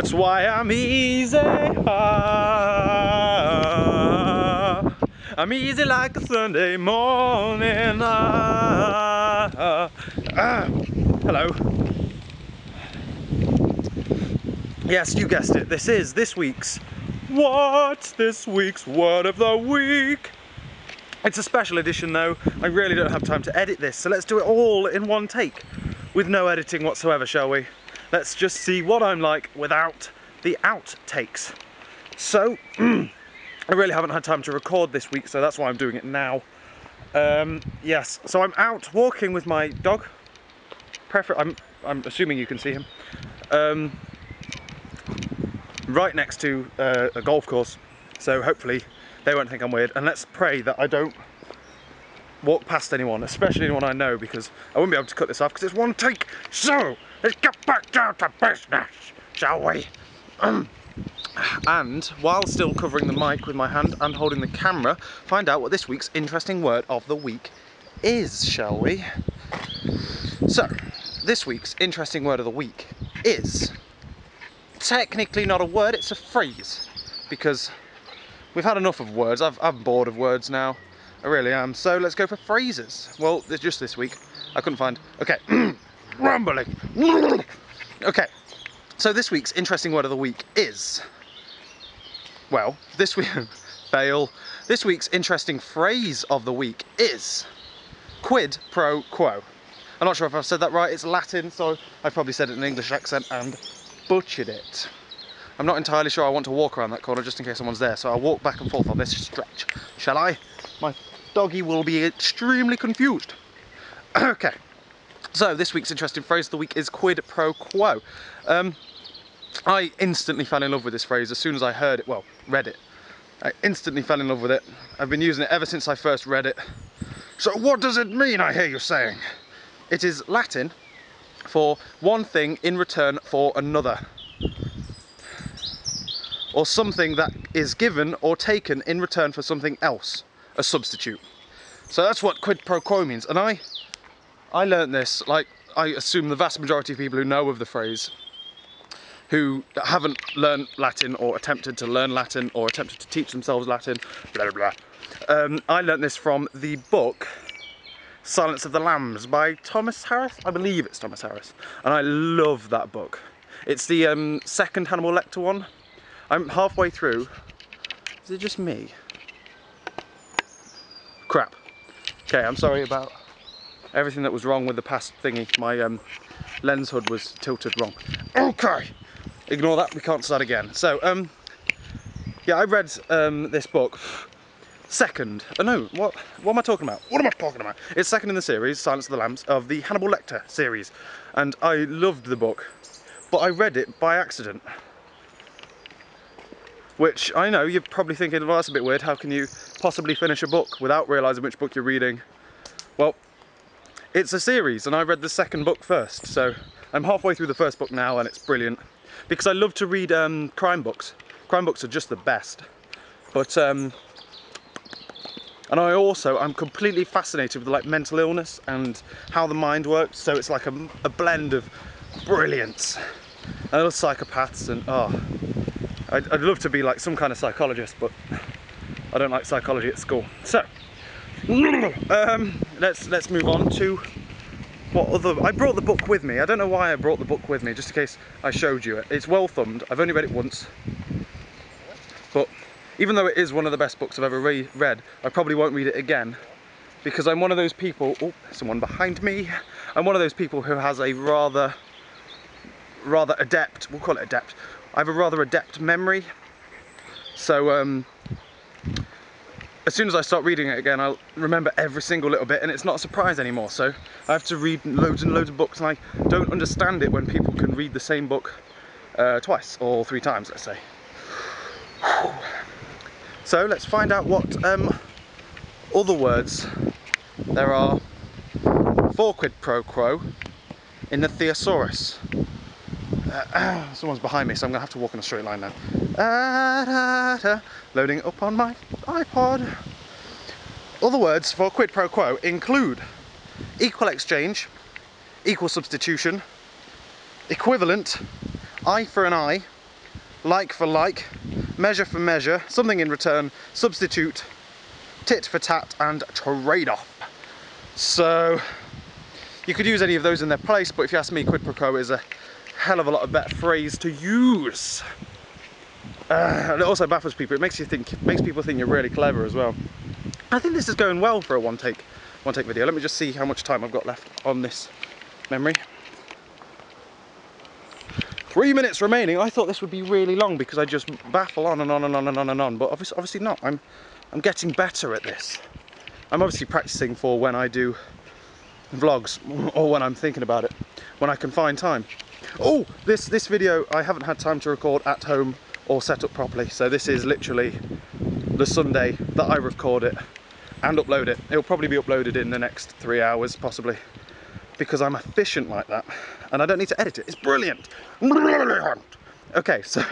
That's why I'm easy. I'm easy like a Sunday morning. Hello. Yes, you guessed it. This is this week's What's This Week's Word of the Week. It's a special edition though. I really don't have time to edit this, so let's do it all in one take with no editing whatsoever, shall we? Let's just see what I'm like without the outtakes. So, I really haven't had time to record this week, so that's why I'm doing it now. Yes, so I'm out walking with my dog. I'm assuming you can see him. Right next to a golf course, so hopefully they won't think I'm weird, and let's pray that I don't walk past anyone, especially anyone I know, because I wouldn't be able to cut this off because it's one take. So let's get back down to business, shall we? And while still covering the mic with my hand and holding the camera, find out what this week's interesting word of the week is, shall we? So this week's interesting word of the week is technically not a word, it's a phrase, because we've had enough of words. I'm bored of words now, I really am, so let's go for phrases. Well, just this week, I couldn't find, okay, rumbling, okay, so this week's interesting word of the week is, well, this week, fail, this week's interesting phrase of the week is quid pro quo. I'm not sure if I've said that right, it's Latin, so I've probably said it in an English accent and butchered it. I'm not entirely sure I want to walk around that corner just in case someone's there, so I'll walk back and forth on this stretch, shall I? My doggy will be extremely confused. Okay, so this week's interesting phrase of the week is quid pro quo. I instantly fell in love with this phrase as soon as I heard it, well, read it. I instantly fell in love with it. I've been using it ever since I first read it. So what does it mean, I hear you saying? It is Latin for one thing in return for another, or something that is given or taken in return for something else, a substitute. So that's what quid pro quo means, and I learnt this, like I assume the vast majority of people who know of the phrase, who haven't learnt Latin or attempted to learn Latin or attempted to teach themselves Latin, blah blah blah. I learnt this from the book Silence of the Lambs by Thomas Harris. I believe it's Thomas Harris, and I love that book. It's the second Hannibal Lecter one. I'm halfway through. Is it just me? Crap. Okay, I'm sorry about everything that was wrong with the past thingy. My lens hood was tilted wrong. Okay, ignore that, we can't start again. So yeah, I read this book. Second, what am I talking about? What am I talking about? It's second in the series, Silence of the Lambs, of the Hannibal Lecter series. And I loved the book, but I read it by accident. Which, I know, you're probably thinking, well, that's a bit weird, how can you possibly finish a book without realising which book you're reading? Well, it's a series, and I read the second book first, so I'm halfway through the first book now, and it's brilliant. Because I love to read crime books. Crime books are just the best. But, and I'm completely fascinated with like mental illness and how the mind works. So it's like a blend of brilliance. And little psychopaths and, oh, I'd love to be like some kind of psychologist, but I don't like psychology at school. So, let's move on to what other, I brought the book with me. I don't know why I brought the book with me, just in case I showed you it. It's well thumbed, I've only read it once, but even though it is one of the best books I've ever read, I probably won't read it again, because I'm one of those people, oh, someone behind me, I'm one of those people who has a rather adept, we'll call it adept, I have a rather adept memory, so as soon as I start reading it again, I'll remember every single little bit, and it's not a surprise anymore, so I have to read loads and loads of books, and I don't understand it when people can read the same book twice, or three times, let's say. So let's find out what other words there are for quid pro quo in the thesaurus. Someone's behind me, so I'm going to have to walk in a straight line now. Loading up on my iPod. Other words for quid pro quo include equal exchange, equal substitution, equivalent, eye for an eye, like for like, measure for measure, something in return, substitute, tit for tat, and trade-off. So you could use any of those in their place, but if you ask me, quid pro quo is a hell of a lot of better phrase to use. And it also baffles people. It makes you think, makes people think you're really clever as well. I think this is going well for a one-take video. Let me just see how much time I've got left on this memory. 3 minutes remaining. I thought this would be really long because I just baffle on and on and on and on and on. But obviously not. I'm getting better at this. I'm obviously practicing for when I do vlogs or when I'm thinking about it, when I can find time. Oh, this video I haven't had time to record at home or set up properly, so this is literally the Sunday that I record it and upload it. It'll probably be uploaded in the next 3 hours, possibly, because I'm efficient like that and I don't need to edit it. It's brilliant. Brilliant. Okay, so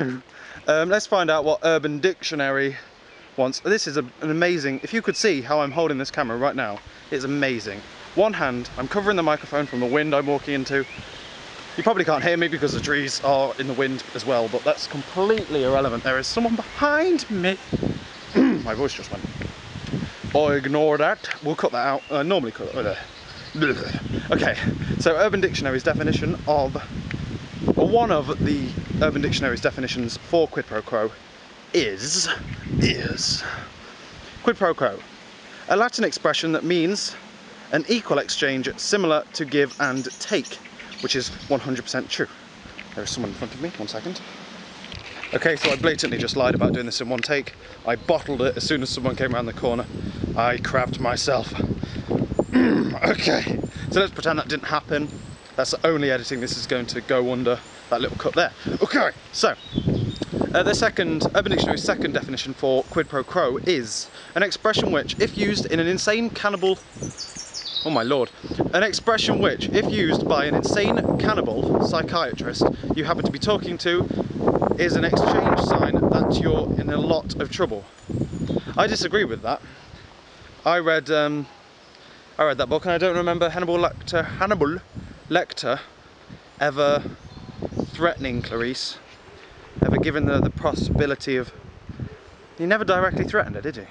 let's find out what Urban Dictionary wants. This is an amazing, if you could see how I'm holding this camera right now, it's amazing. One hand, I'm covering the microphone from the wind I'm walking into. You probably can't hear me because the trees are in the wind as well, but that's completely irrelevant. There is someone behind me. My voice just went. I ignore that. We'll cut that out. Normally cut it. Okay, so Urban Dictionary's definition of, or one of the Urban Dictionary's definitions for quid pro quo is quid pro quo, a Latin expression that means an equal exchange similar to give and take, which is 100% true. There is someone in front of me, 1 second. Okay, so I blatantly just lied about doing this in one take. I bottled it as soon as someone came around the corner. I crabbed myself. Okay, so let's pretend that didn't happen. That's the only editing this is going to go under, that little cut there. Okay, so Urban Dictionary's second definition for quid pro quo is an expression which, if used in an insane cannibal... Oh my lord. An expression which, if used by an insane cannibal psychiatrist you happen to be talking to, is an exchange sign that you're in a lot of trouble. I disagree with that. I read that book and I don't remember Hannibal Lecter ever threatening Clarice, ever given the possibility of... He never directly threatened her, did he?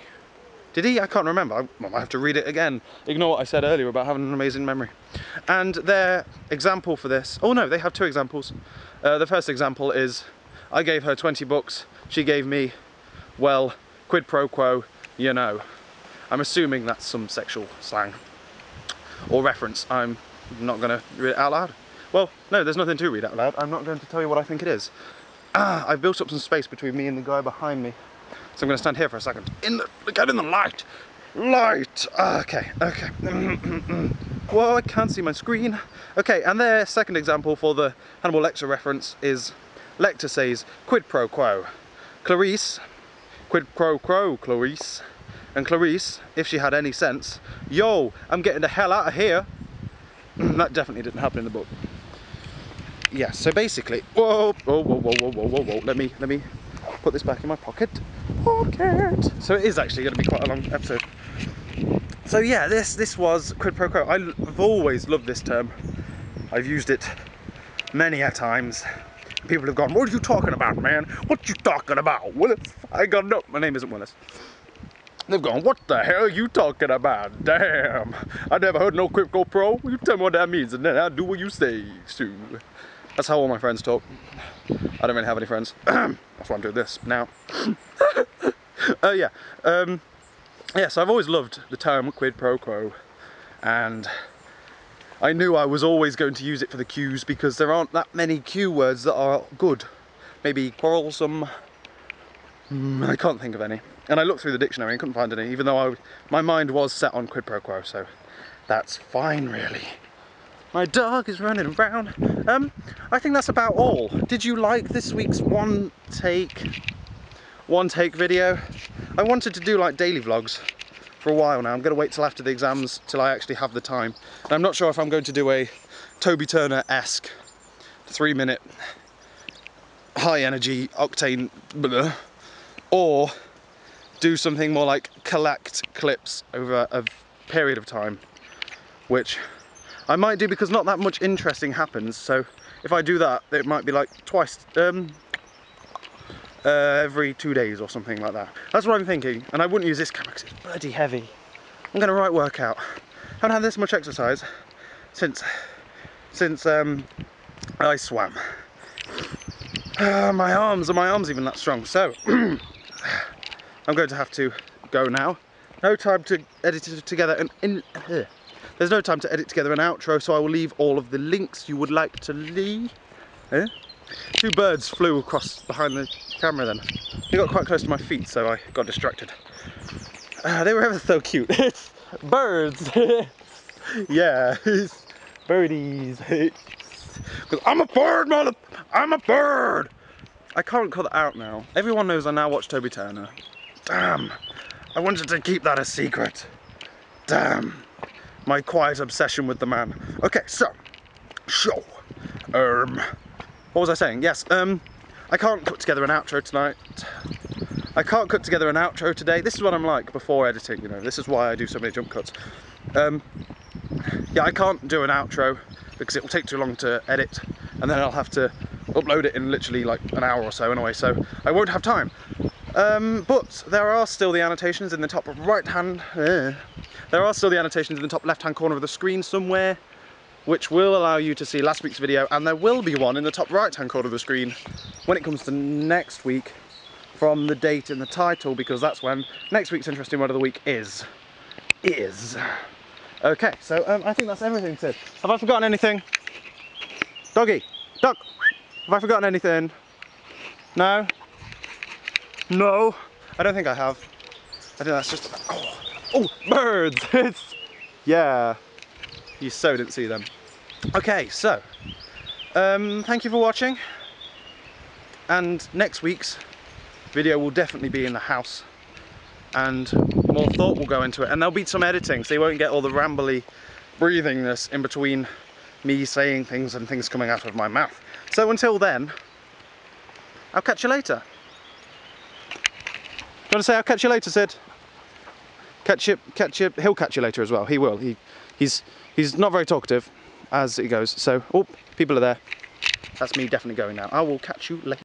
Did he? I can't remember. I have to read it again. Ignore what I said earlier about having an amazing memory. And their example for this... Oh no, they have two examples. The first example is, I gave her 20 bucks, she gave me, well, quid pro quo, you know. I'm assuming that's some sexual slang or reference. I'm not going to read it out loud. Well, no, there's nothing to read out loud. I'm not going to tell you what I think it is. I've built up some space between me and the guy behind me. So I'm going to stand here for a second. Get in the light! Light! Okay, okay. Well, I can't see my screen. Okay, and their second example for the Hannibal Lecter reference is, Lecter says, quid pro quo. Clarice, quid pro quo, Clarice. And Clarice, if she had any sense, yo, I'm getting the hell out of here. That definitely didn't happen in the book. Yeah, so basically, whoa, let me put this back in my pocket. So it is actually going to be quite a long episode. So yeah, this was quid pro quo. I've always loved this term. I've used it many a times. People have gone, what are you talking about, man? What you talking about, Willis? I got no, my name isn't Willis. They've gone, what the hell are you talking about? Damn, I never heard no quid pro. You tell me what that means and then I'll do what you say, Stu. That's how all my friends talk. I don't really have any friends. That's why I'm doing this now. So I've always loved the term quid pro quo, and I knew I was always going to use it for the Q's because there aren't that many Q words that are good. Maybe quarrelsome. I can't think of any. And I looked through the dictionary and couldn't find any, even though my mind was set on quid pro quo, so that's fine, really. My dog is running around. I think that's about all. Did you like this week's one take video? I wanted to do like daily vlogs for a while now. I'm going to wait till after the exams till I actually have the time. And I'm not sure if I'm going to do a Toby Turner-esque 3-minute high energy octane blah, or do something more like collect clips over a period of time, which I might do because not that much interesting happens. So if I do that, it might be like twice, every 2 days or something like that. That's what I'm thinking, and I wouldn't use this camera because it's bloody heavy. I'm going to write workout. I haven't had this much exercise since I swam. My arms even that strong, so I'm going to have to go now. No time to edit it together there's no time to edit together an outro, so I will leave all of the links you would like to leave. Two birds flew across behind the camera then. They got quite close to my feet, so I got distracted. They were ever so cute. Birds! Yeah, birdies. Because I'm a bird, mother... I'm a bird! I can't cut that out now. Everyone knows I now watch Toby Turner. Damn! I wanted to keep that a secret. Damn! My quiet obsession with the man. Okay, so... Show! What was I saying? Yes, I can't put together an outro tonight. I can't cut together an outro today. This is what I'm like before editing, you know. This is why I do so many jump cuts. Yeah, I can't do an outro because it will take too long to edit, and then I'll have to upload it in literally like an hour or so anyway, so I won't have time. But there are still the annotations in the top right hand... There are still the annotations in the top left hand corner of the screen somewhere, which will allow you to see last week's video, and there will be one in the top right-hand corner of the screen when it comes to next week from the date in the title, because that's when next week's interesting word of the week is. Okay, so I think that's everything, Sid. Have I forgotten anything? Doggy, dog, have I forgotten anything? No? No? I don't think I have. I think that's just, oh, birds, it's, yeah. You so didn't see them. Okay, so thank you for watching, and next week's video will definitely be in the house, and more thought will go into it, and there'll be some editing, so you won't get all the rambly breathingness in between me saying things and things coming out of my mouth. So until then, I'll catch you later. Do you want to say I'll catch you later, Sid? Catch you, he'll catch you later as well. He will. He's not very talkative as he goes, so people are there. That's me definitely going now. I will catch you later.